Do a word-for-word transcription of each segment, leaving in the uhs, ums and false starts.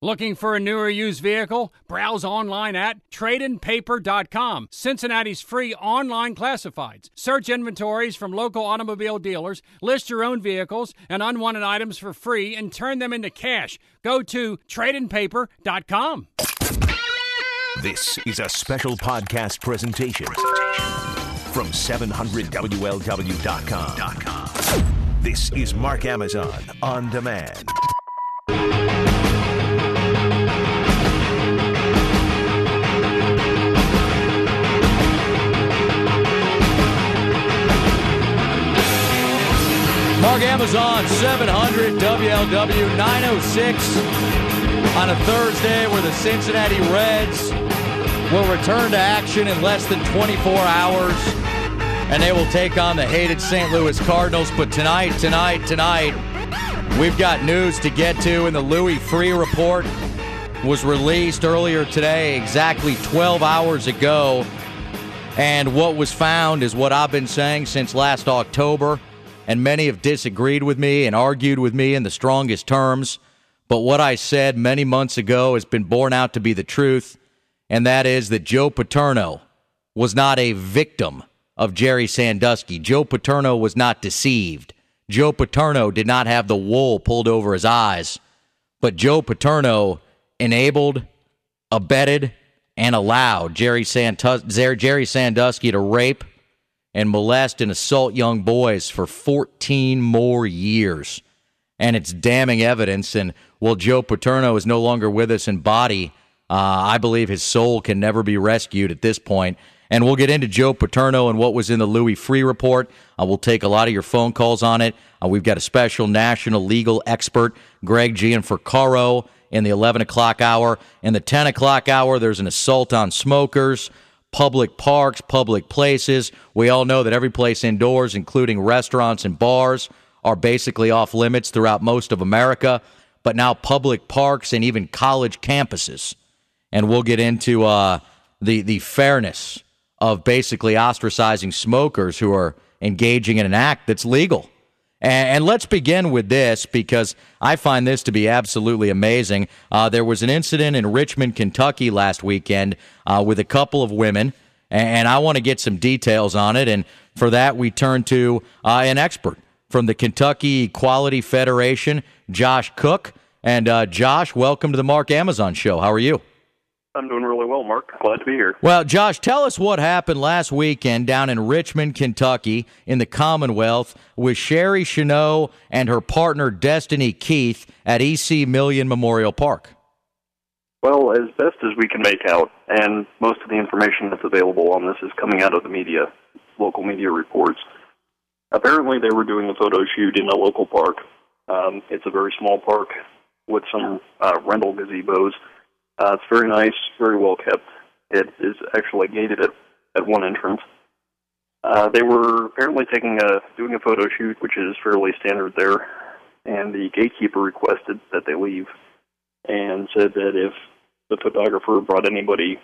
Looking for a new or used vehicle? Browse online at trade in paper dot com, Cincinnati's free online classifieds. Search inventories from local automobile dealers, list your own vehicles and unwanted items for free, and turn them into cash. Go to trade in paper dot com. This is a special podcast presentation from seven hundred W L W dot com. This is Marc Amazon On Demand. Marc Amazon, seven hundred W L W, nine oh six on a Thursday, where the Cincinnati Reds will return to action in less than twenty-four hours, and they will take on the hated Saint Louis Cardinals. But tonight, tonight, tonight, we've got news to get to, and the Louis Freeh report was released earlier today, exactly twelve hours ago, and what was found is what I've been saying since last October. And many have disagreed with me and argued with me in the strongest terms. But what I said many months ago has been borne out to be the truth, and that is that Joe Paterno was not a victim of Jerry Sandusky. Joe Paterno was not deceived. Joe Paterno did not have the wool pulled over his eyes. But Joe Paterno enabled, abetted, and allowed Jerry Sandusky to rape and molest and assault young boys for fourteen more years. And it's damning evidence. And while Joe Paterno is no longer with us in body, uh, I believe his soul can never be rescued at this point. And we'll get into Joe Paterno and what was in the Louis Freeh report. Uh, we'll take a lot of your phone calls on it. Uh, we've got a special national legal expert, Greg Gianfranco, in the eleven o'clock hour. In the ten o'clock hour, there's an assault on smokers, public parks, public places. We all know that every place indoors, including restaurants and bars, are basically off limits throughout most of America, but now public parks and even college campuses. And we'll get into uh, the, the fairness of basically ostracizing smokers who are engaging in an act that's legal. And, and let's begin with this, because I find this to be absolutely amazing. Uh, there was an incident in Richmond, Kentucky last weekend uh, with a couple of women, and, and I want to get some details on it. And for that, we turn to uh, an expert from the Kentucky Equality Federation, Josh Koch. And uh, Josh, welcome to the Marc Amazon Show. How are you? I'm doing really well, Mark. Glad to be here. Well, Josh, tell us what happened last weekend down in Richmond, Kentucky, in the Commonwealth, with Cheri Chenault and her partner, Destiny Keith, at E C Million Memorial Park. Well, as best as we can make out, and most of the information that's available on this is coming out of the media, local media reports. Apparently, they were doing a photo shoot in a local park. Um, it's a very small park with some uh, rental gazebos. Uh, it's very nice, very well kept. It is actually gated at, at one entrance. Uh, they were apparently taking a, doing a photo shoot, which is fairly standard there, and the gatekeeper requested that they leave and said that if the photographer brought anybody,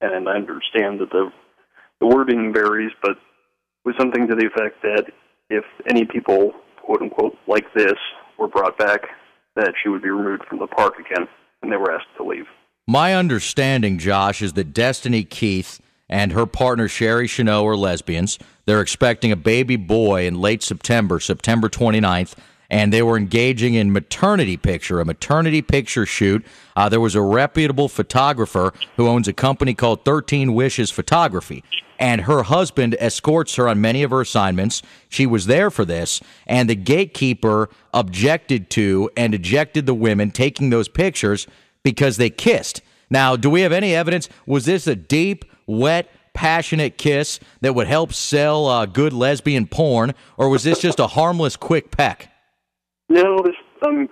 and I understand that the, the wording varies, but was something to the effect that if any people, quote-unquote, like this were brought back, that she would be removed from the park again. And they were asked to leave. My understanding, Josh, is that Destiny Keith and her partner Cheri Chenault are lesbians. They're expecting a baby boy in late September, September twenty-ninth, and they were engaging in maternity picture, a maternity picture shoot. Uh, there was a reputable photographer who owns a company called thirteen Wishes Photography, and her husband escorts her on many of her assignments. She was there for this, and the gatekeeper objected to and ejected the women taking those pictures because they kissed. Now, do we have any evidence? Was this a deep, wet, passionate kiss that would help sell uh, good lesbian porn, or was this just a harmless quick peck? No, there's, um,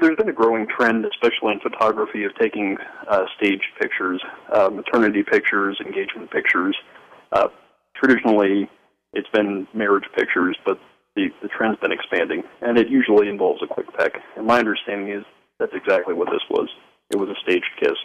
there's been a growing trend, especially in photography, of taking uh, staged pictures, uh, maternity pictures, engagement pictures. Uh, traditionally, it's been marriage pictures, but the, the trend's been expanding, and it usually involves a quick peck. And my understanding is that's exactly what this was. It was a staged kiss.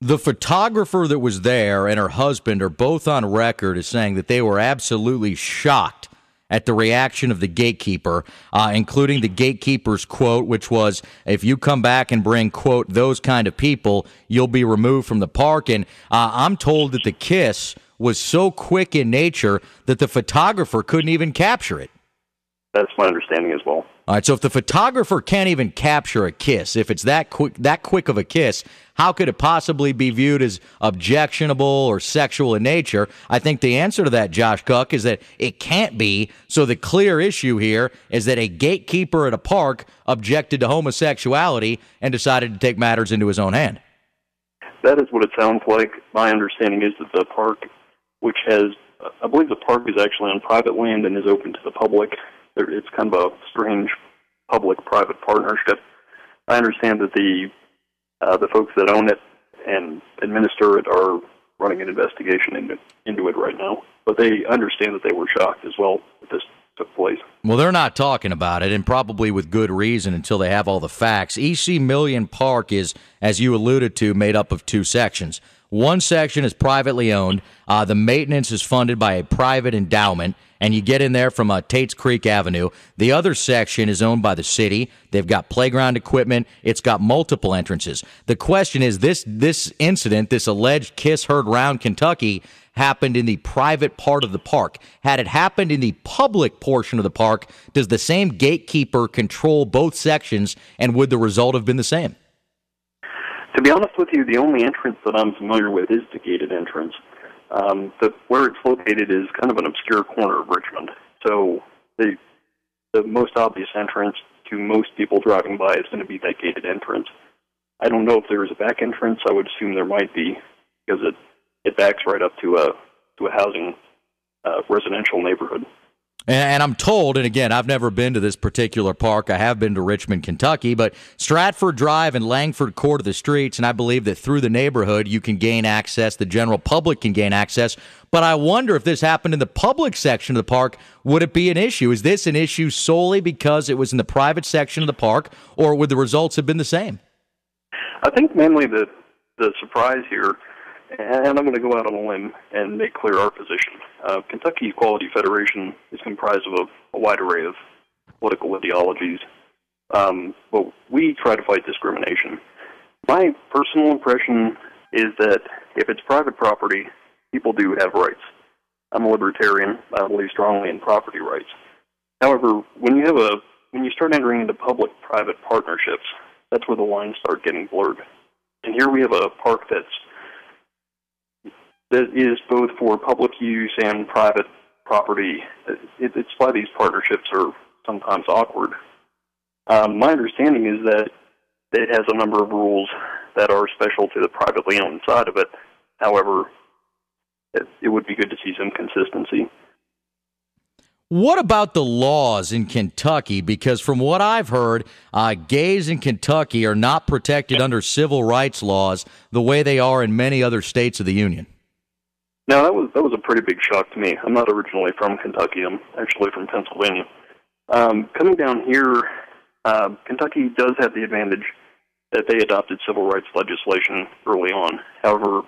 The photographer that was there and her husband are both on record as saying that they were absolutely shocked at the reaction of the gatekeeper, uh, including the gatekeeper's quote, which was, if you come back and bring, quote, those kind of people, you'll be removed from the park. And uh, I'm told that the kiss was so quick in nature that the photographer couldn't even capture it. That's my understanding as well. All right, so if the photographer can't even capture a kiss, if it's that quick, that quick of a kiss, how could it possibly be viewed as objectionable or sexual in nature? I think the answer to that, Josh Koch, is that it can't be. So the clear issue here is that a gatekeeper at a park objected to homosexuality and decided to take matters into his own hand. That is what it sounds like. My understanding is that the park, which has, I believe the park is actually on private land and is open to the public. It's kind of a strange public-private partnership. I understand that the uh, the folks that own it and administer it are running an investigation into, into it right now, but they understand that they were shocked as well at this took place. Well, they're not talking about it, and probably with good reason until they have all the facts. E C Million Park is, as you alluded to, made up of two sections. One section is privately owned. Uh, the maintenance is funded by a private endowment, and you get in there from uh, Tate's Creek Avenue. The other section is owned by the city. They've got playground equipment. It's got multiple entrances. The question is, this this incident, this alleged kiss heard round Kentucky, happened in the private part of the park. Had it happened in the public portion of the park, does the same gatekeeper control both sections, and would the result have been the same? To be honest with you, the only entrance that I'm familiar with is the gated entrance. Um, the, where it's located is kind of an obscure corner of Richmond. So the, the most obvious entrance to most people driving by is going to be that gated entrance. I don't know if there is a back entrance. I would assume there might be, because it It backs right up to a to a housing uh, residential neighborhood. And I'm told, and again, I've never been to this particular park. I have been to Richmond, Kentucky, but Stratford Drive and Langford Court are the streets, and I believe that through the neighborhood you can gain access, the general public can gain access. But I wonder if this happened in the public section of the park, would it be an issue? Is this an issue solely because it was in the private section of the park, or would the results have been the same? I think mainly the the surprise here, and I'm going to go out on a limb and make clear our position. Uh, Kentucky Equality Federation is comprised of a, a wide array of political ideologies, um, but we try to fight discrimination. My personal impression is that if it's private property, people do have rights. I'm a libertarian. I believe strongly in property rights. However, when you have a when you start entering into public-private partnerships, that's where the lines start getting blurred. And here we have a park that's that is both for public use and private property. It, it's why these partnerships are sometimes awkward. Um, my understanding is that it has a number of rules that are special to the privately owned side of it. However, it, it would be good to see some consistency. What about the laws in Kentucky? Because from what I've heard, uh, gays in Kentucky are not protected under civil rights laws the way they are in many other states of the Union. Now, that was that was a pretty big shock to me. I'm not originally from Kentucky. I'm actually from Pennsylvania. Um, coming down here, uh, Kentucky does have the advantage that they adopted civil rights legislation early on. However,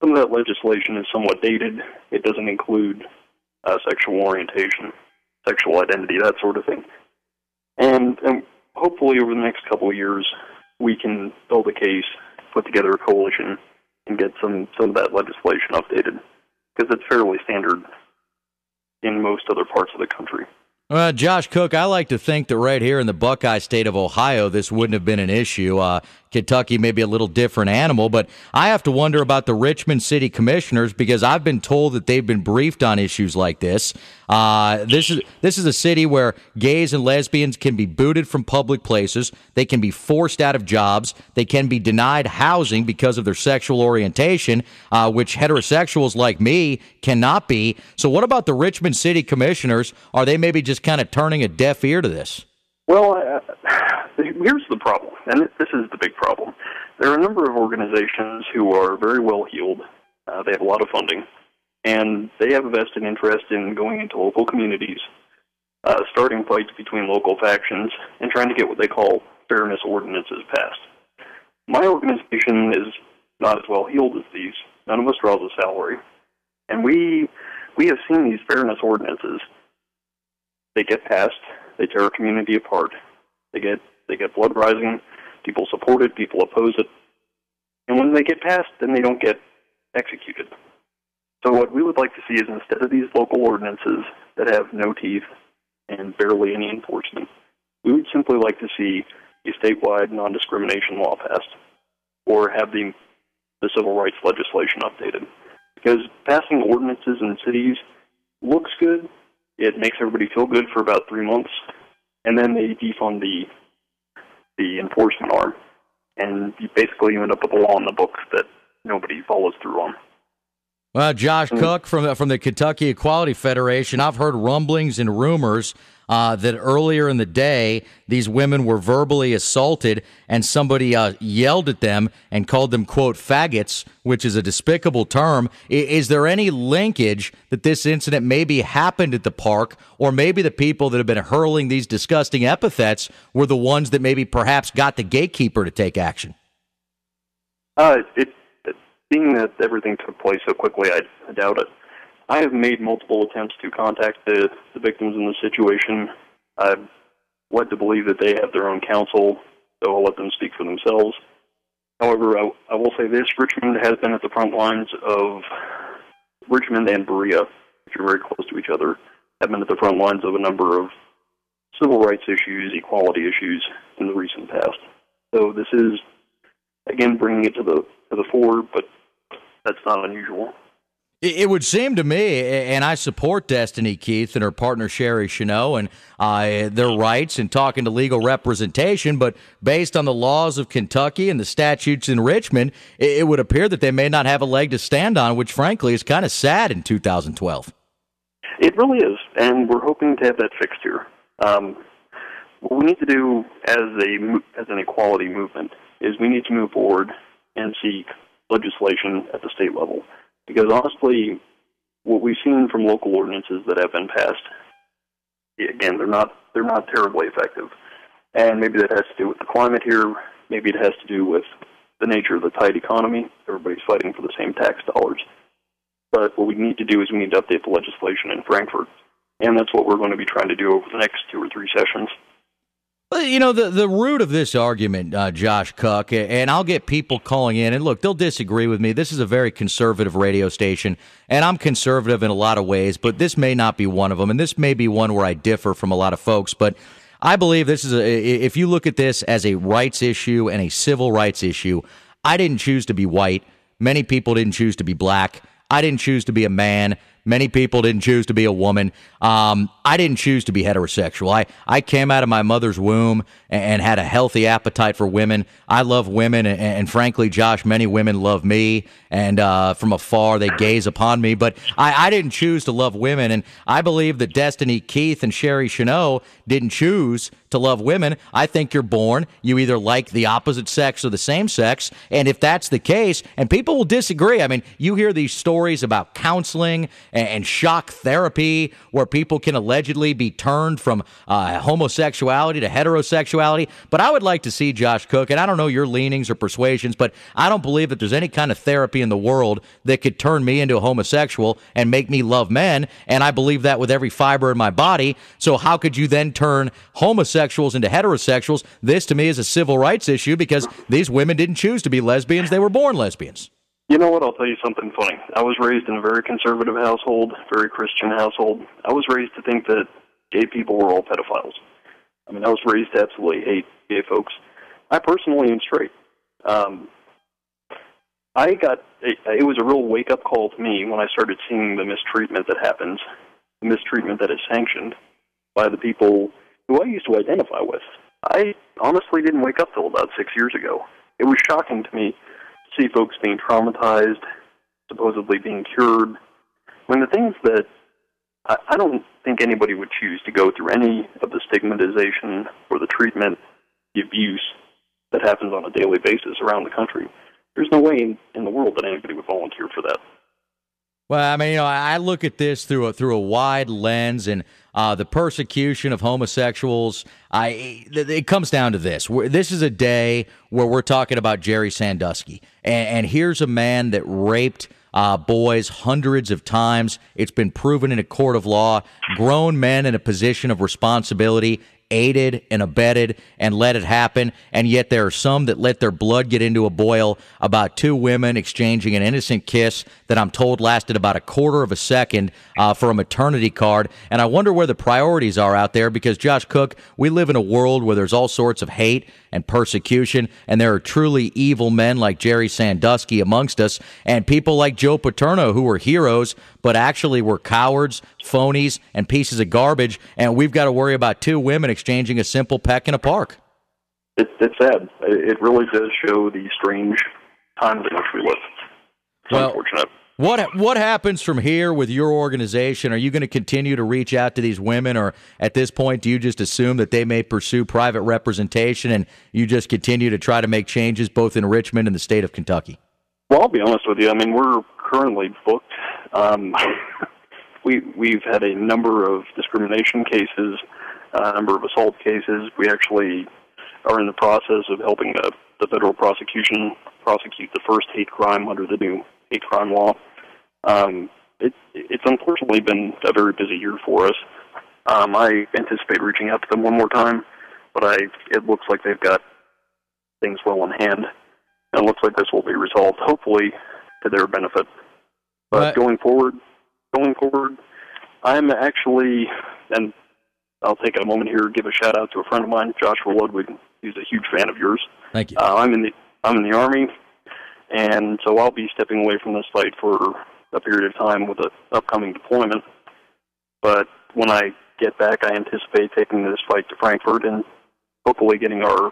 some of that legislation is somewhat dated. It doesn't include uh, sexual orientation, sexual identity, that sort of thing. And, and hopefully over the next couple of years, we can build a case, put together a coalition, and get some, some of that legislation updated, because it's fairly standard in most other parts of the country. Uh, Josh Koch, I like to think that right here in the Buckeye state of Ohio, this wouldn't have been an issue. Uh, Kentucky may be a little different animal, but I have to wonder about the Richmond City Commissioners, because I've been told that they've been briefed on issues like this. Uh, this is this is a city where gays and lesbians can be booted from public places. They can be forced out of jobs. They can be denied housing because of their sexual orientation, uh, which heterosexuals like me cannot be. So what about the Richmond City Commissioners? Are they maybe just kind of turning a deaf ear to this? Well, uh, here's the problem, and this is the big problem. There are a number of organizations who are very well-heeled. Uh, they have a lot of funding, and they have a vested interest in going into local communities, uh, starting fights between local factions, and trying to get what they call fairness ordinances passed. My organization is not as well-heeled as these. None of us draws a salary, and we we have seen these fairness ordinances They get past. They tear a community apart. They get they get blood rising. People support it. People oppose it. And when they get past, then they don't get executed. So what we would like to see is, instead of these local ordinances that have no teeth and barely any enforcement, we would simply like to see a statewide non-discrimination law passed, or have the, the civil rights legislation updated. Because passing ordinances in cities looks good, it makes everybody feel good for about three months, and then they defund the, the enforcement arm. And you basically end up with a law in the books that nobody follows through on. Well, Josh Koch from the, from the Kentucky Equality Federation, I've heard rumblings and rumors uh, that earlier in the day these women were verbally assaulted and somebody uh, yelled at them and called them, quote, faggots, which is a despicable term. I- is there any linkage that this incident maybe happened at the park, or maybe the people that have been hurling these disgusting epithets were the ones that maybe perhaps got the gatekeeper to take action? Uh, it's Seeing that everything took place so quickly, I, I doubt it. I have made multiple attempts to contact the, the victims in the situation. I'm led to believe that they have their own counsel, so I'll let them speak for themselves. However, I, I will say this, Richmond has been at the front lines of, Richmond and Berea, which are very close to each other, have been at the front lines of a number of civil rights issues, equality issues in the recent past. So this is, again, bringing it to the, to the fore, but that's not unusual. It would seem to me, and I support Destiny Keith and her partner Cheri Chenault and uh, their rights and talking to legal representation, but based on the laws of Kentucky and the statutes in Richmond, it would appear that they may not have a leg to stand on, which frankly is kind of sad in two thousand twelve. It really is, and we're hoping to have that fixed here. Um, what we need to do as a as an equality movement is we need to move forward and seek legislation at the state level. Because honestly, what we've seen from local ordinances that have been passed, again, they're not they're not terribly effective. And maybe that has to do with the climate here. Maybe it has to do with the nature of the tight economy. Everybody's fighting for the same tax dollars. But what we need to do is we need to update the legislation in Frankfort. And that's what we're going to be trying to do over the next two or three sessions. Well, you know, the, the root of this argument, uh, Josh Koch, and I'll get people calling in, and look, they'll disagree with me. This is a very conservative radio station, and I'm conservative in a lot of ways, but this may not be one of them, and this may be one where I differ from a lot of folks, but I believe this is, a, if you look at this as a rights issue and a civil rights issue, I didn't choose to be white. Many people didn't choose to be black. I didn't choose to be a man. Many people didn't choose to be a woman. Um, I didn't choose to be heterosexual. I, I came out of my mother's womb and, and had a healthy appetite for women. I love women, and, and frankly, Josh, many women love me, and uh, from afar they gaze upon me. But I, I didn't choose to love women, and I believe that Destiny Keith and Cheri Chenault didn't choose to love women. I think you're born. You either like the opposite sex or the same sex, and if that's the case, and people will disagree. I mean, you hear these stories about counseling and and shock therapy where people can allegedly be turned from uh, homosexuality to heterosexuality. But I would like to see, Josh Koch, and I don't know your leanings or persuasions, but I don't believe that there's any kind of therapy in the world that could turn me into a homosexual and make me love men. And I believe that with every fiber in my body. So how could you then turn homosexuals into heterosexuals? This to me is a civil rights issue because these women didn't choose to be lesbians. They were born lesbians. You know what, I'll tell you something funny. I was raised in a very conservative household, very Christian household. I was raised to think that gay people were all pedophiles. I mean, I was raised to absolutely hate gay folks. I personally am straight. Um, I got, it, it was a real wake-up call to me when I started seeing the mistreatment that happens, the mistreatment that is sanctioned by the people who I used to identify with. I honestly didn't wake up till about six years ago. It was shocking to me. See folks being traumatized, supposedly being cured. When the things that I, I don't think anybody would choose to go through any of the stigmatization or the treatment, the abuse that happens on a daily basis around the country. There's no way in, in the world that anybody would volunteer for that. Well, I mean, you know, I look at this through a, through a wide lens, and uh, the persecution of homosexuals, I, it comes down to this. We're, this is a day where we're talking about Jerry Sandusky, and, and here's a man that raped uh, boys hundreds of times. It's been proven in a court of law. Grown men in a position of responsibility aided and abetted and let it happen, and yet there are some that let their blood get into a boil about two women exchanging an innocent kiss that I'm told lasted about a quarter of a second uh, for a maternity card. And I wonder where the priorities are out there, because Josh Koch, we live in a world where there's all sorts of hate and persecution, and there are truly evil men like Jerry Sandusky amongst us, and people like Joe Paterno who were heroes but actually were cowards, phonies, and pieces of garbage, and we've got to worry about two women exchanging a simple peck in a park. It, it's sad. It really does show the strange times in which we live. It's well, unfortunate. What, what happens from here with your organization? Are you going to continue to reach out to these women, or at this point do you just assume that they may pursue private representation and you just continue to try to make changes both in Richmond and the state of Kentucky? Well, I'll be honest with you. I mean, we're currently booked. Um, we, we've had a number of discrimination cases, a number of assault cases. We actually are in the process of helping the, the federal prosecution prosecute the first hate crime under the new hate crime law. Um, it, it's unfortunately been a very busy year for us. Um, I anticipate reaching out to them one more time, but I it looks like they've got things well in hand, and it looks like this will be resolved, hopefully, to their benefit. But right. going forward, going forward, I'm actually... and. I'll take a moment here to give a shout-out to a friend of mine, Joshua Ludwig. He's a huge fan of yours. Thank you. Uh, I'm in the I'm in the Army, and so I'll be stepping away from this fight for a period of time with an upcoming deployment. But when I get back, I anticipate taking this fight to Frankfort and hopefully getting our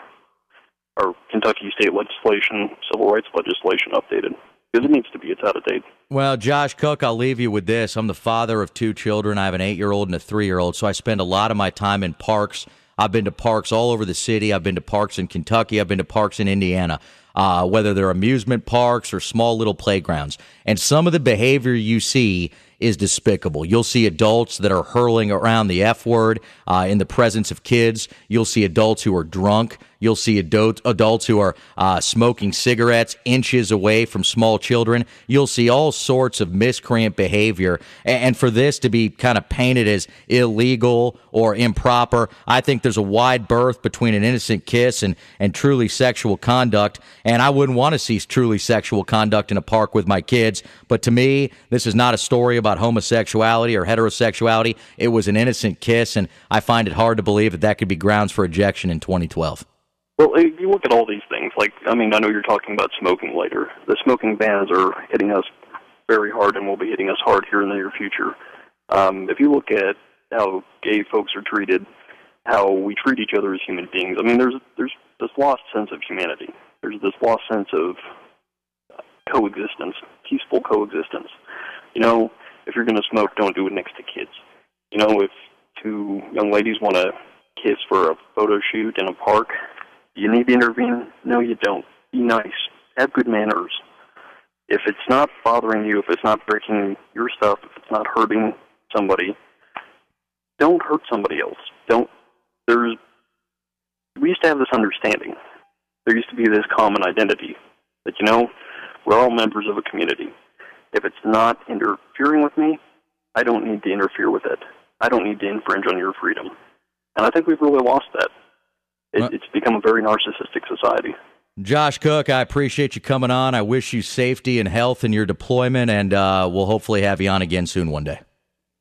our Kentucky state legislation, civil rights legislation updated. Because it needs to be. It's out of date. Well, Josh Koch, I'll leave you with this. I'm the father of two children. I have an eight-year-old and a three-year-old, so I spend a lot of my time in parks. I've been to parks all over the city. I've been to parks in Kentucky. I've been to parks in Indiana, uh, whether they're amusement parks or small little playgrounds. And some of the behavior you see is despicable. You'll see adults that are hurling around the F word uh, in the presence of kids. You'll see adults who are drunk. You'll see adult, adults who are uh, smoking cigarettes inches away from small children. You'll see all sorts of miscreant behavior. And, and for this to be kind of painted as illegal or improper, I think there's a wide berth between an innocent kiss and, and truly sexual conduct. And I wouldn't want to see truly sexual conduct in a park with my kids. But to me, this is not a story about about homosexuality or heterosexuality. It was an innocent kiss, and I find it hard to believe that that could be grounds for ejection in twenty twelve. Well, if you look at all these things, like, I mean, I know you're talking about smoking later. The smoking bans are hitting us very hard and will be hitting us hard here in the near future. Um, if you look at how gay folks are treated, how we treat each other as human beings, I mean, there's there's this lost sense of humanity. There's this lost sense of coexistence, peaceful coexistence. You know, if you're going to smoke, don't do it next to kids. You know, if two young ladies want to kiss for a photo shoot in a park, do you need to intervene? No, you don't. Be nice. Have good manners. If it's not bothering you, if it's not breaking your stuff, if it's not hurting somebody, don't hurt somebody else. Don't. There's. We used to have this understanding. There used to be this common identity that, you know, we're all members of a community. If it's not interfering with me, I don't need to interfere with it. I don't need to infringe on your freedom. And I think we've really lost that. It, uh, it's become a very narcissistic society. Josh Koch, I appreciate you coming on. I wish you safety and health in your deployment, and uh, we'll hopefully have you on again soon one day.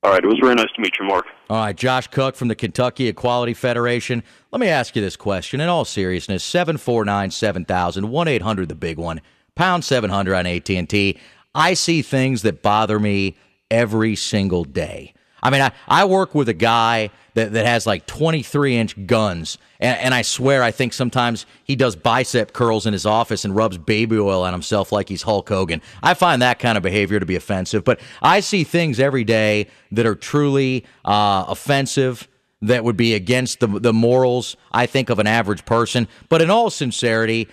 All right. It was very nice to meet you, Mark. All right. Josh Koch from the Kentucky Equality Federation. Let me ask you this question in all seriousness. seven four nine, seven thousand, one eight hundred, the big one, pound seven hundred on A T and T. I see things that bother me every single day. I mean, I, I work with a guy that, that has like twenty-three inch guns, and, and I swear I think sometimes he does bicep curls in his office and rubs baby oil on himself like he's Hulk Hogan. I find that kind of behavior to be offensive, but I see things every day that are truly uh, offensive, that would be against the, the morals, I think, of an average person. But in all sincerity,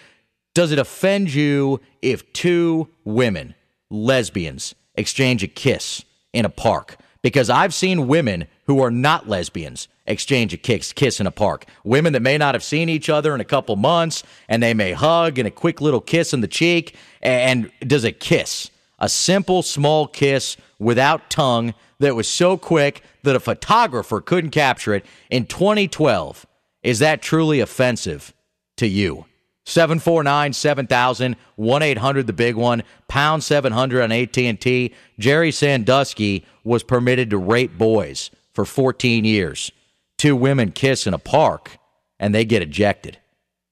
does it offend you if two women— lesbians exchange a kiss in a park? Because I've seen women who are not lesbians exchange a kiss, kiss in a park. Women that may not have seen each other in a couple months, and they may hug and a quick little kiss on the cheek. And does a kiss a simple, small kiss without tongue that was so quick that a photographer couldn't capture it in twenty twelve. Is that truly offensive to you? seven four nine, seven thousand, one eight hundred, the big one, pound seven hundred on A T and T. Jerry Sandusky was permitted to rape boys for fourteen years. Two women kiss in a park, and they get ejected.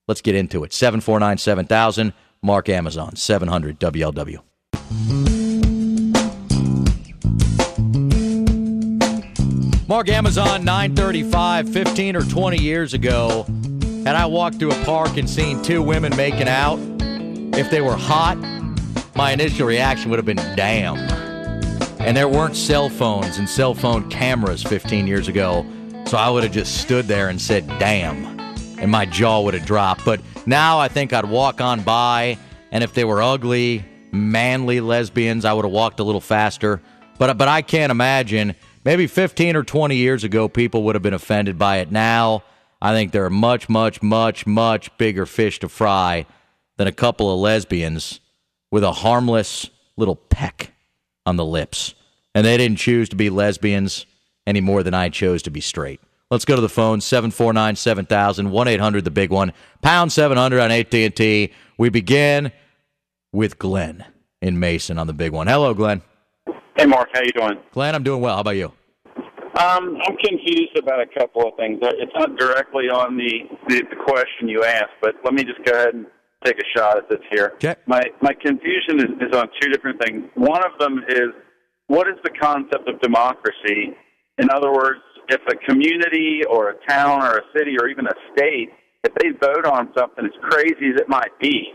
Let's get into it. seven four nine, seven thousand, Marc Amazon, seven hundred, W L W. Marc Amazon, nine thirty-five, fifteen or twenty years ago, had I walked through a park and seen two women making out, if they were hot, my initial reaction would have been, damn. And there weren't cell phones and cell phone cameras fifteen years ago, so I would have just stood there and said, damn, and my jaw would have dropped. But now I think I'd walk on by, and if they were ugly, manly lesbians, I would have walked a little faster. But, but I can't imagine. Maybe fifteen or twenty years ago, people would have been offended by it. Now, I think there are much, much, much, much bigger fish to fry than a couple of lesbians with a harmless little peck on the lips. And they didn't choose to be lesbians any more than I chose to be straight. Let's go to the phone, seven four nine, seven thousand, one eight hundred, the big one, pound seven hundred on A T and T. We begin with Glenn in Mason on the big one. Hello, Glenn. Hey, Mark. How you doing? Glenn, I'm doing well. How about you? Um, I'm confused about a couple of things. It's not directly on the, the, the question you asked, but let me just go ahead and take a shot at this here. Okay. My my confusion is, is on two different things. One of them is, what is the concept of democracy? In other words, if a community or a town or a city or even a state, if they vote on something as crazy as it might be,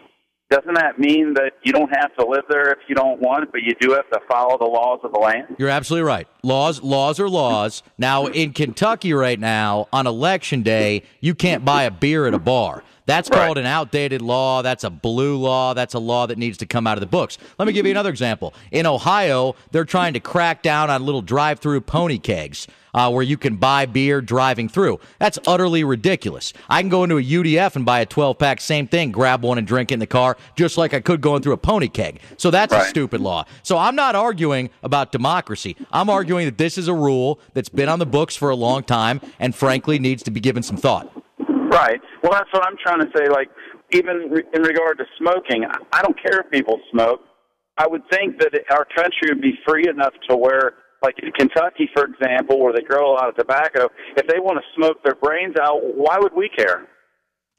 doesn't that mean that you don't have to live there if you don't want it, but you do have to follow the laws of the land? You're absolutely right. Laws, laws are laws. Now, in Kentucky right now, on Election Day, you can't buy a beer at a bar. That's called an outdated law. That's a blue law. That's a law that needs to come out of the books. Let me give you another example. In Ohio, they're trying to crack down on little drive-through pony kegs. Uh, where you can buy beer driving through. That's utterly ridiculous. I can go into a U D F and buy a twelve-pack, same thing, grab one and drink it in the car, just like I could going through a pony keg. So that's right. A stupid law. So I'm not arguing about democracy. I'm arguing that this is a rule that's been on the books for a long time and, frankly, needs to be given some thought. Right. Well, that's what I'm trying to say. Like, even re- in regard to smoking, I-, I don't care if people smoke. I would think that our country would be free enough to where, like in Kentucky, for example, where they grow a lot of tobacco, if they want to smoke their brains out, why would we care?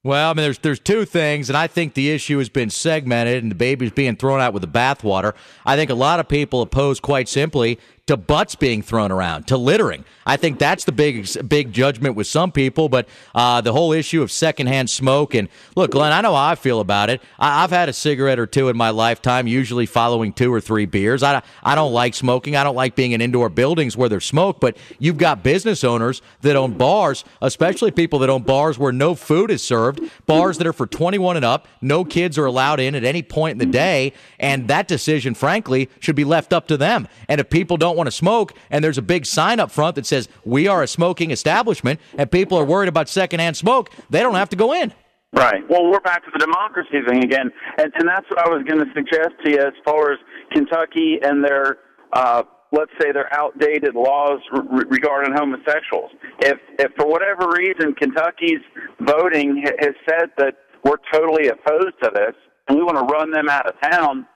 Well, I mean, there's there's two things, and I think the issue has been segmented and the baby's being thrown out with the bathwater. I think a lot of people oppose, quite simply, to butts being thrown around, to littering. I think that's the big big judgment with some people, but uh, the whole issue of secondhand smoke. And look, Glenn, I know how I feel about it. I, I've had a cigarette or two in my lifetime, usually following two or three beers. I, I don't like smoking. I don't like being in indoor buildings where there's smoke, but you've got business owners that own bars, especially people that own bars where no food is served, bars that are for twenty-one and up, no kids are allowed in at any point in the day, and that decision, frankly, should be left up to them. And if people don't want to smoke, and there's a big sign up front that says we are a smoking establishment, and people are worried about secondhand smoke, they don't have to go in. Right. Well, we're back to the democracy thing again, and, and that's what I was going to suggest to you as far as Kentucky and their, uh, let's say, their outdated laws re- regarding homosexuals. If, if for whatever reason Kentucky's voting has said that we're totally opposed to this and we want to run them out of town,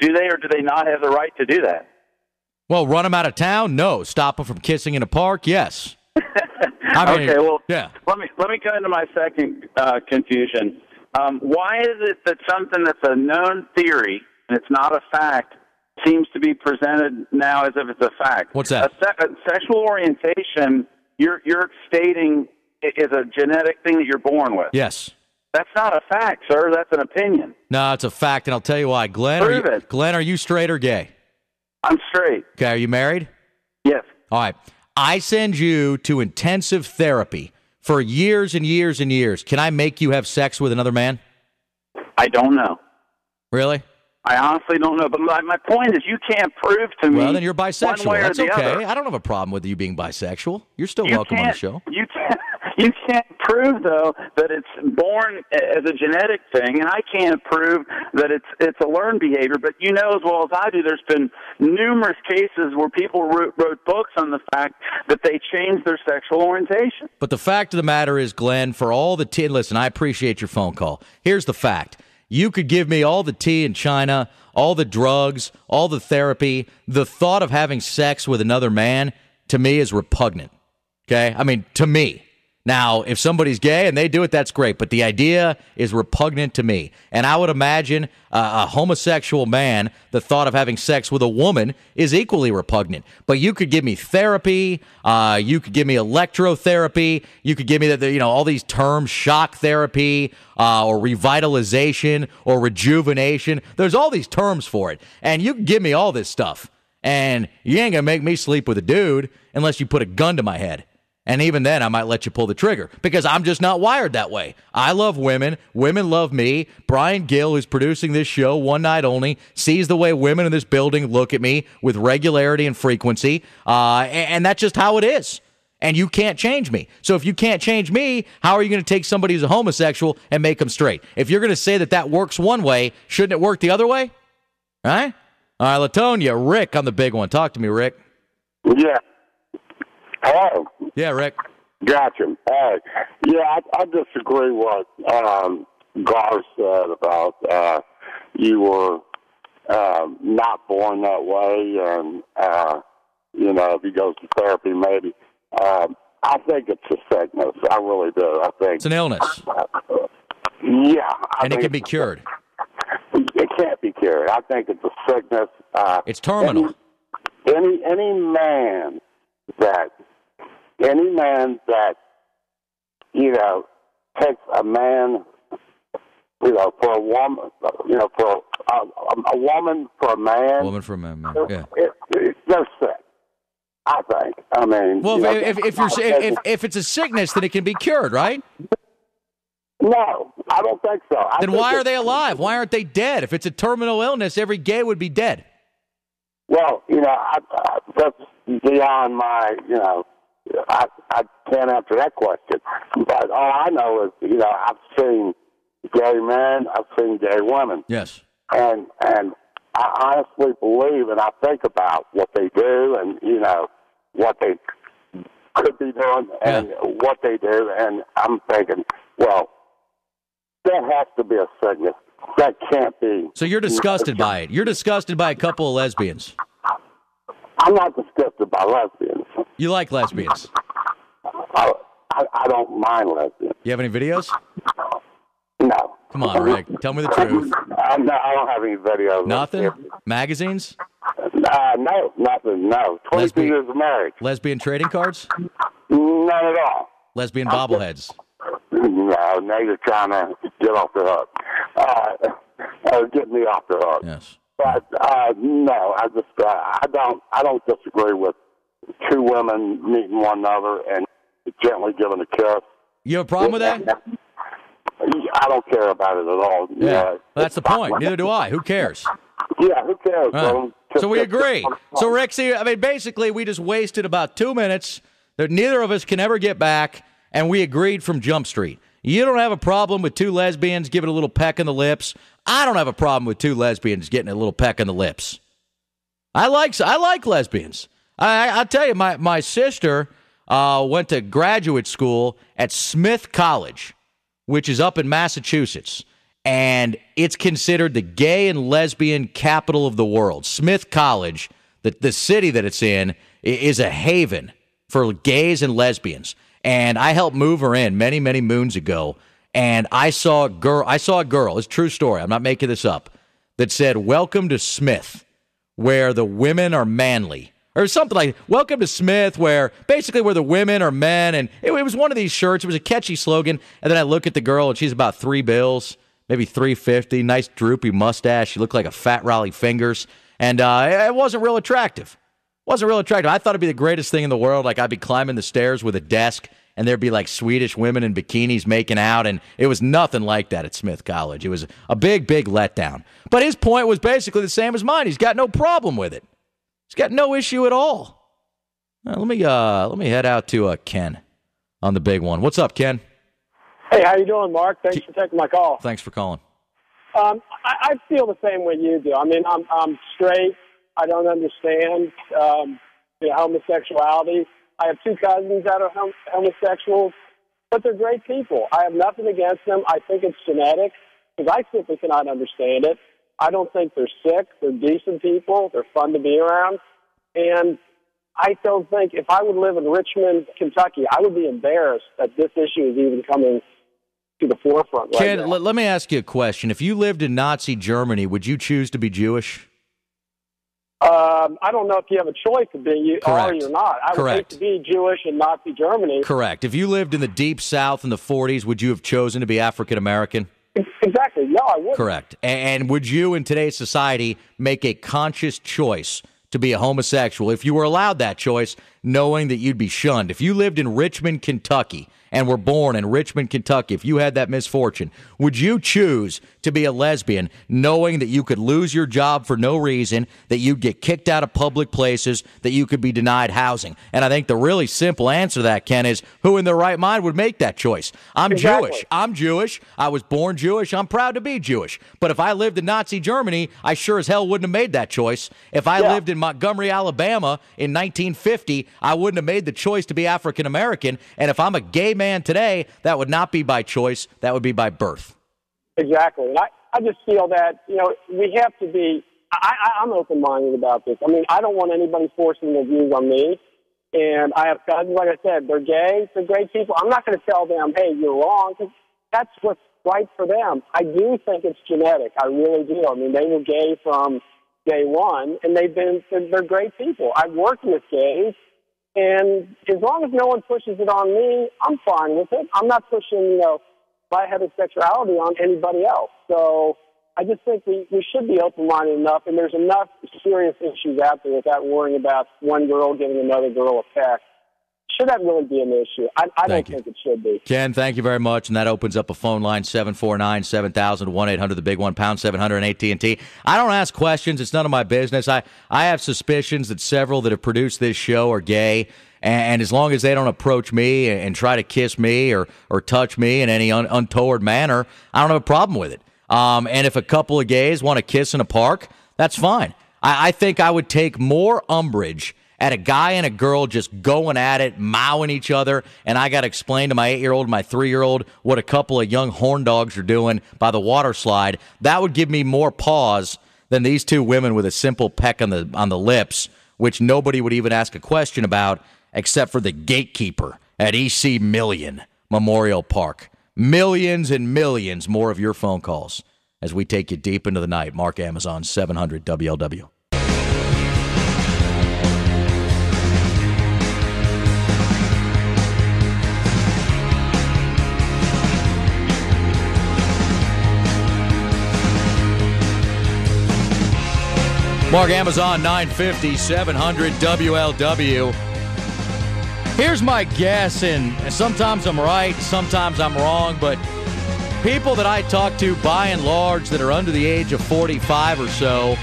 do they or do they not have the right to do that? Well, run them out of town? No. Stop them from kissing in a park? Yes. I mean, okay, well, yeah. let me let me go into my second uh, confusion. Um, why is it that something that's a known theory, and it's not a fact, seems to be presented now as if it's a fact? What's that? A se- a sexual orientation, you're, you're stating is a genetic thing that you're born with. Yes. That's not a fact, sir. That's an opinion. No, it's a fact, and I'll tell you why. Glenn, are you, Glenn, are you straight or gay? I'm straight. Okay, are you married? Yes. All right. I send you to intensive therapy for years and years and years. Can I make you have sex with another man? I don't know. Really? I honestly don't know. But my, my point is you can't prove to me. Well, then you're bisexual. One way or that's the okay. Other. I don't have a problem with you being bisexual. You're still you welcome on the show. You can't. You can't prove, though, that it's born as a genetic thing, and I can't prove that it's it's a learned behavior. But you know as well as I do, there's been numerous cases where people wrote, wrote books on the fact that they changed their sexual orientation. But the fact of the matter is, Glenn, for all the tea, listen, I appreciate your phone call. Here's the fact. You could give me all the tea in China, all the drugs, all the therapy. The thought of having sex with another man, to me, is repugnant. Okay? I mean, to me. Now, if somebody's gay and they do it, that's great. But the idea is repugnant to me. And I would imagine uh, a homosexual man, the thought of having sex with a woman is equally repugnant. But you could give me therapy. Uh, you could give me electrotherapy. You could give me that, you know, all these terms, shock therapy uh, or revitalization or rejuvenation. There's all these terms for it. And you can give me all this stuff. And you ain't going to make me sleep with a dude unless you put a gun to my head. And even then, I might let you pull the trigger because I'm just not wired that way. I love women. Women love me. Brian Gill, who's producing this show, One Night Only, sees the way women in this building look at me with regularity and frequency. Uh, and, and that's just how it is. And you can't change me. So if you can't change me, how are you going to take somebody who's a homosexual and make them straight? If you're going to say that that works one way, shouldn't it work the other way? All right? All right, Latonia, Rick, I'm the big one. Talk to me, Rick. Yeah. Hello. Yeah, Rick. Gotcha. Uh, yeah, I, I disagree with what um, Gar said about uh, you were uh, not born that way and, uh, you know, if he goes to therapy, maybe. Uh, I think it's a sickness. I really do. I think it's an illness. Yeah. I and it can be cured. It can't be cured. I think it's a sickness. Uh, it's terminal. Any, any, any man that... Any man that, you know, takes a man, you know, for a woman, you know, for a, a, a woman for a man. A woman for a man, man. Yeah. It, it, they're sick, I think. I mean. Well, you know, if, if, if, you're, if, if it's a sickness, then it can be cured, right? No, I don't think so. I then think why are they alive? Why aren't they dead? If it's a terminal illness, every gay would be dead. Well, you know, I, I, that's beyond my, you know. I, I can't answer that question, but all I know is, you know, I've seen gay men, I've seen gay women. Yes. And and I honestly believe, and I think about what they do and, you know, what they could be doing and yeah. what they do, and I'm thinking, well, there has to be a sickness. That can't be. So you're disgusted by it. You're disgusted by a couple of lesbians. I'm not disgusted by lesbians. You like lesbians? I, I, I don't mind lesbians. You have any videos? No. Come on, Rick. Tell me the truth. Uh, no, I don't have any videos. Nothing? Magazines? Uh, no, nothing, no. twenty-two years of marriage. Lesbian trading cards? None at all. Lesbian bobbleheads? No, now you're trying to get off the hook. Uh, get me off the hook. Yes. But uh, no, I just uh, I don't I don't disagree with two women meeting one another and gently giving a kiss. You have a problem with that? I don't care about it at all. Yeah, yeah. Well, that's the point. Neither do I. Who cares? Yeah, who cares? Right. So we agree. So Rexy, I mean, basically, we just wasted about two minutes that neither of us can ever get back, and we agreed from Jump Street. You don't have a problem with two lesbians giving a little peck in the lips. I don't have a problem with two lesbians getting a little peck in the lips. I like I like lesbians. I, I, I tell you, my, my sister uh, went to graduate school at Smith College, which is up in Massachusetts, and it's considered the gay and lesbian capital of the world. Smith College, the, the city that it's in, is a haven for gays and lesbians, and I helped move her in many, many moons ago. And I saw a girl, I saw a girl, it's a true story, I'm not making this up, that said, "Welcome to Smith, where the women are manly." Or something like, "Welcome to Smith, where, basically where the women are men." And it, it was one of these shirts, it was a catchy slogan. And then I look at the girl, and she's about three bills, maybe three fifty, nice droopy mustache. She looked like a fat Raleigh Fingers. And uh, it wasn't real attractive. Wasn't real attractive. I thought it'd be the greatest thing in the world. Like, I'd be climbing the stairs with a desk, and there'd be like Swedish women in bikinis making out, and it was nothing like that at Smith College. It was a big, big letdown. But his point was basically the same as mine. He's got no problem with it. He's got no issue at all. Now, let me uh, let me head out to uh, Ken on the big one. What's up, Ken? Hey, how you doing, Mark? Thanks T- for taking my call. Thanks for calling. Um, I, I feel the same way you do. I mean, I'm I'm straight. I don't understand um, you know, homosexuality. I have two cousins that are hom- homosexuals, but they're great people. I have nothing against them. I think it's genetic, because I simply cannot understand it. I don't think they're sick. They're decent people. They're fun to be around. And I don't think, if I would live in Richmond, Kentucky, I would be embarrassed that this issue is even coming to the forefront right Ken, now. Let, let me ask you a question. If you lived in Nazi Germany, would you choose to be Jewish? Um, I don't know if you have a choice of being you Correct. Are you or not. I Correct. Would hate to be Jewish in Nazi Germany. Correct. If you lived in the Deep South in the forties, would you have chosen to be African American? Exactly. No, I wouldn't. Correct. And would you, in today's society, make a conscious choice to be a homosexual if you were allowed that choice, knowing that you'd be shunned? If you lived in Richmond, Kentucky, and were born in Richmond, Kentucky, if you had that misfortune, would you choose to be a lesbian, knowing that you could lose your job for no reason, that you'd get kicked out of public places, that you could be denied housing? And I think the really simple answer to that, Ken, is who in their right mind would make that choice? I'm exactly. Jewish. I'm Jewish. I was born Jewish. I'm proud to be Jewish. But if I lived in Nazi Germany, I sure as hell wouldn't have made that choice. If I yeah. lived in Montgomery, Alabama in nineteen fifty, I wouldn't have made the choice to be African American. And if I'm a gay man, Man today, that would not be by choice. That would be by birth. Exactly. And I, I just feel that, you know, we have to be, I, I, I'm open-minded about this. I mean, I don't want anybody forcing their views on me. And I have cousins, like I said, they're gay, they're great people. I'm not going to tell them, hey, you're wrong, because that's what's right for them. I do think it's genetic. I really do. I mean, they were gay from day one, and they've been, they're great people. I've worked with gays. And as long as no one pushes it on me, I'm fine with it. I'm not pushing, you know, my heterosexuality on anybody else. So I just think we, we should be open-minded enough, and there's enough serious issues out there without worrying about one girl giving another girl a peck. Should that really be an issue? I, I don't you. think it should be. Ken, thank you very much. And that opens up a phone line, seven four nine, seven thousand, one eight hundred, the big one, pound seven hundred, and A T and T. I don't ask questions. It's none of my business. I, I have suspicions that several that have produced this show are gay. And as long as they don't approach me and try to kiss me or, or touch me in any un, untoward manner, I don't have a problem with it. Um, and if a couple of gays want to kiss in a park, that's fine. I, I think I would take more umbrage at a guy and a girl just going at it, mowing each other, and I got to explain to my eight-year-old, my three-year-old, what a couple of young horn dogs are doing by the water slide. That would give me more pause than these two women with a simple peck on the on the lips, which nobody would even ask a question about except for the gatekeeper at E C Million Memorial Park. Millions and millions more of your phone calls as we take you deep into the night. Marc Amazon, seven hundred W L W. Marc Amazon, nine fifty, seven hundred W L W. Here's my guess, and sometimes I'm right, sometimes I'm wrong, but people that I talk to, by and large, that are under the age of forty-five or so,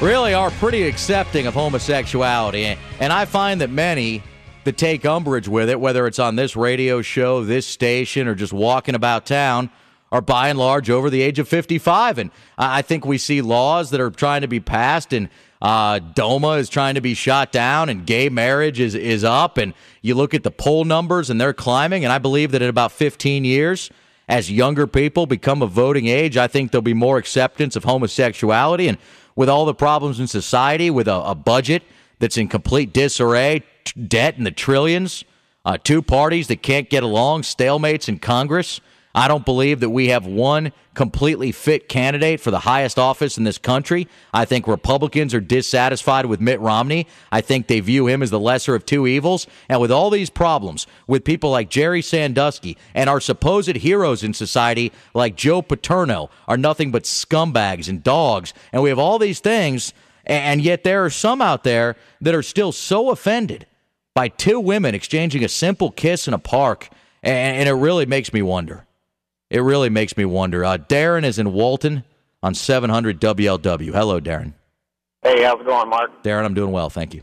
really are pretty accepting of homosexuality. And I find that many that take umbrage with it, whether it's on this radio show, this station, or just walking about town, are by and large over the age of fifty-five. And I think we see laws that are trying to be passed, and uh, DOMA is trying to be shot down, and gay marriage is, is up. And you look at the poll numbers, and they're climbing. And I believe that in about fifteen years, as younger people become of voting age, I think there'll be more acceptance of homosexuality. And with all the problems in society, with a, a budget that's in complete disarray, t- debt in the trillions, uh, two parties that can't get along, stalemates in Congress, I don't believe that we have one completely fit candidate for the highest office in this country. I think Republicans are dissatisfied with Mitt Romney. I think they view him as the lesser of two evils. And with all these problems, with people like Jerry Sandusky and our supposed heroes in society like Joe Paterno are nothing but scumbags and dogs. And we have all these things, and yet there are some out there that are still so offended by two women exchanging a simple kiss in a park, and it really makes me wonder. It really makes me wonder. Uh, Darren is in Walton on seven hundred W L W. Hello, Darren. Hey, how's it going, Mark? Darren, I'm doing well. Thank you.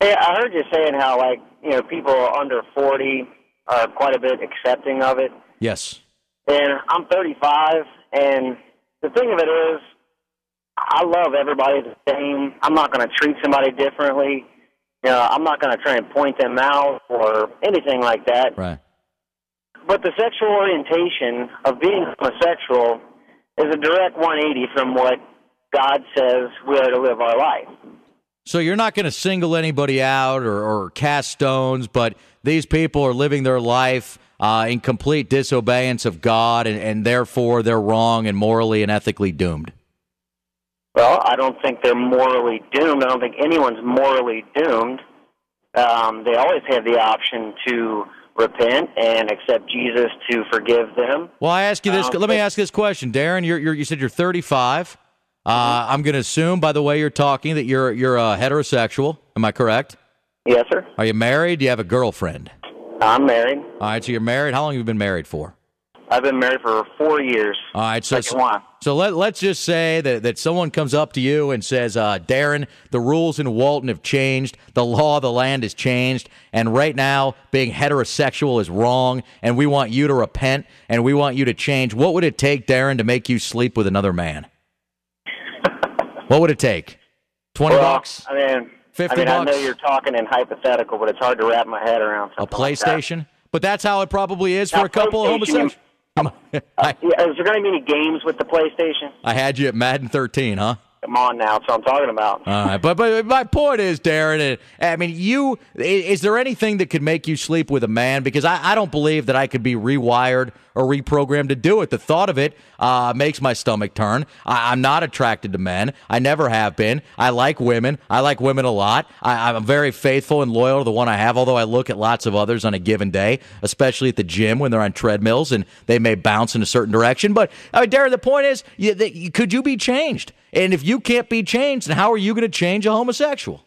Hey, I heard you saying how, like, you know, people under forty are quite a bit accepting of it. Yes. And I'm thirty-five, and the thing of it is, I love everybody the same. I'm not going to treat somebody differently. You know, I'm not going to try and point them out or anything like that. Right. But the sexual orientation of being homosexual is a direct one eighty from what God says we are to live our life. So you're not going to single anybody out or, or cast stones, but these people are living their life uh, in complete disobedience of God, and, and therefore they're wrong and morally and ethically doomed. Well, I don't think they're morally doomed. I don't think anyone's morally doomed. Um, they always have the option to repent and accept Jesus to forgive them. Well, I ask you this. Um, let me ask this question, Darren. You're, you're, you said you're thirty-five. Uh, I'm going to assume, by the way you're talking, that you're you're uh, heterosexual. Am I correct? Yes, sir. Are you married? Do you have a girlfriend? I'm married. All right, so you're married. How long have you been married for? I've been married for four years. All right, so so, so let, let's just say that, that someone comes up to you and says, uh, Darren, the rules in Walton have changed, the law of the land has changed, and right now being heterosexual is wrong, and we want you to repent, and we want you to change. What would it take, Darren, to make you sleep with another man? What would it take? Twenty well, bucks? I mean, fifty I mean, bucks? I know you're talking in hypothetical, but it's hard to wrap my head around something. A PlayStation? Like that. But that's how it probably is now, for a couple of homosexuals. Uh, I, yeah, is there going to be any games with the PlayStation? I had you at Madden thirteen, huh? Come on now, that's what I'm talking about. All right, but, but my point is, Darren, I mean, you, is there anything that could make you sleep with a man? Because I, I don't believe that I could be rewired or reprogrammed to do it. The thought of it uh, makes my stomach turn. I, I'm not attracted to men. I never have been. I like women. I like women a lot. I, I'm very faithful and loyal to the one I have, although I look at lots of others on a given day, especially at the gym when they're on treadmills and they may bounce in a certain direction. But, I mean, Darren, the point is, you, the, could you be changed? And if you can't be changed, then how are you going to change a homosexual?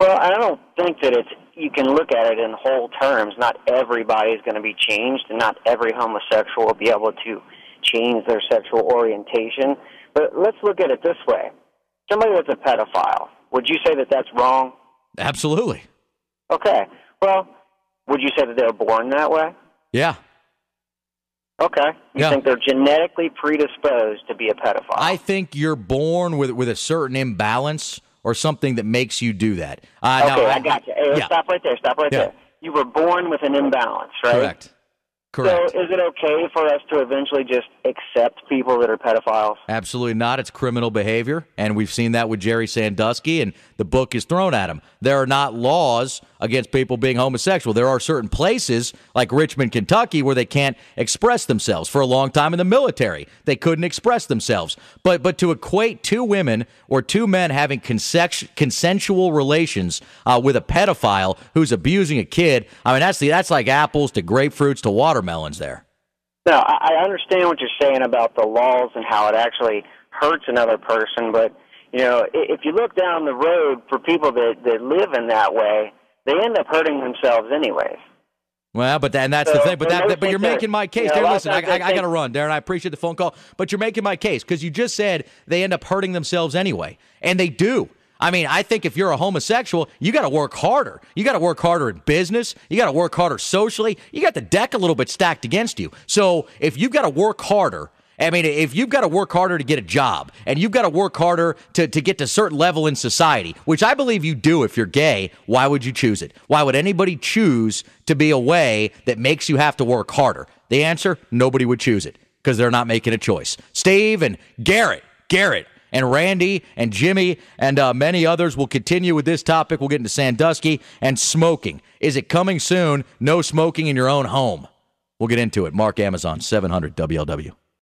Well, I don't think that it's, you can look at it in whole terms. Not everybody is going to be changed, and not every homosexual will be able to change their sexual orientation. But let's look at it this way. Somebody that's a pedophile, would you say that that's wrong? Absolutely. Okay. Well, would you say that they were born that way? Yeah. Okay. You yeah. think they're genetically predisposed to be a pedophile? I think you're born with with a certain imbalance or something that makes you do that. Uh, okay, now, I got you. Hey, let's yeah. Stop right there. Stop right yeah. there. You were born with an imbalance, right? Correct. Correct. So is it okay for us to eventually just accept people that are pedophiles? Absolutely not. It's criminal behavior, and we've seen that with Jerry Sandusky, and the book is thrown at him. There are not laws against people being homosexual. There are certain places, like Richmond, Kentucky, where they can't express themselves. For a long time in the military, they couldn't express themselves. But but to equate two women or two men having consensual relations uh, with a pedophile who's abusing a kid, I mean, that's the, that's like apples to grapefruits to watermelons there. No, I understand what you're saying about the laws and how it actually hurts another person, but, you know, if you look down the road for people that, that live in that way, they end up hurting themselves anyways. Well, but then that's so, the thing. But that, that but you're making my case. You know, Darren, listen, I, I, I got to run, Darren. I appreciate the phone call. But you're making my case because you just said they end up hurting themselves anyway, and they do. I mean, I think if you're a homosexual, you got to work harder. You got to work harder in business. You got to work harder socially. You got the deck a little bit stacked against you. So if you've got to work harder, I mean, if you've got to work harder to get a job and you've got to work harder to, to get to a certain level in society, which I believe you do if you're gay, why would you choose it? Why would anybody choose to be a way that makes you have to work harder? The answer, nobody would choose it because they're not making a choice. Steve and Garrett, Garrett and Randy and Jimmy and uh, many others will continue with this topic. We'll get into Sandusky and smoking. Is it coming soon? No smoking in your own home. We'll get into it. Marc Amazon, seven hundred W L W.